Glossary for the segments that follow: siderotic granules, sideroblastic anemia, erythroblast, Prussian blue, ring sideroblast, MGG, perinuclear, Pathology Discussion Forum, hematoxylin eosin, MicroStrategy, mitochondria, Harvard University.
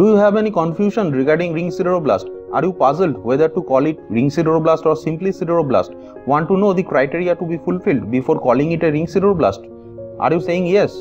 Do you have any confusion regarding ring sideroblast? Are you puzzled whether to call it ring sideroblast or simply sideroblast? Want to know the criteria to be fulfilled before calling it a ring sideroblast? Are you saying yes?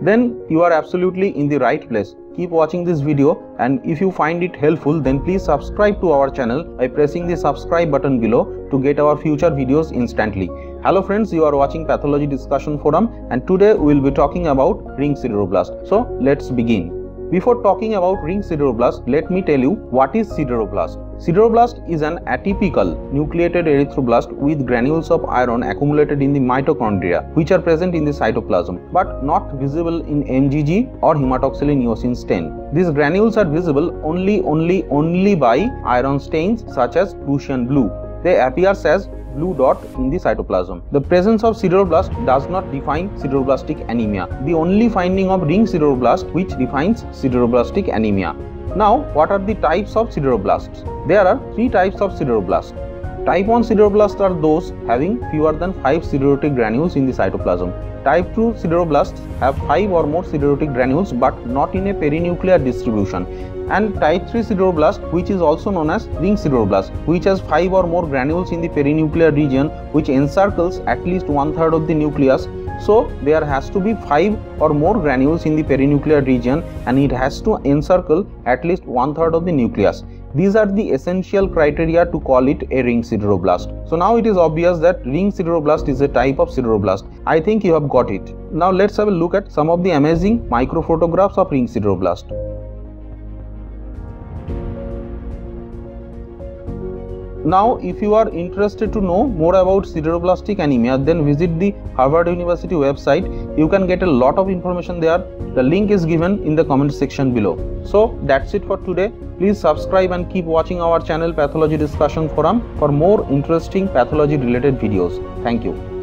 Then you are absolutely in the right place. Keep watching this video, and if you find it helpful, then please subscribe to our channel by pressing the subscribe button below to get our future videos instantly. Hello friends, you are watching Pathology Discussion Forum, and today we will be talking about ring sideroblast. So let's begin. Before talking about ring sideroblast, let me tell you what is sideroblast. Sideroblast is an atypical nucleated erythroblast with granules of iron accumulated in the mitochondria, which are present in the cytoplasm but not visible in MGG or hematoxylin eosin stain. These granules are visible only by iron stains such as Prussian blue. They appear as blue dot in the cytoplasm. The presence of sideroblast does not define sideroblastic anemia. The only finding of ring sideroblast which defines sideroblastic anemia. Now, what are the types of sideroblasts? There are three types of sideroblast. Type 1 sideroblasts are those having fewer than 5 siderotic granules in the cytoplasm. Type 2 sideroblasts have 5 or more siderotic granules but not in a perinuclear distribution. And type 3 sideroblast, which is also known as ring sideroblast, which has 5 or more granules in the perinuclear region, which encircles at least 1/3 of the nucleus. So there has to be 5 or more granules in the perinuclear region, and it has to encircle at least 1/3 of the nucleus. These are the essential criteria to call it a ring sideroblast. So now it is obvious that ring sideroblast is a type of sideroblast. I think you have got it. Now let's have a look at some of the amazing microphotographs of ring sideroblast. Now, if you are interested to know more about sideroblastic anemia, then visit the Harvard University website. You can get a lot of information there. The link is given in the comment section below. So that's it for today. Please subscribe and keep watching our channel Pathology Discussion Forum for more interesting pathology related videos. Thank you.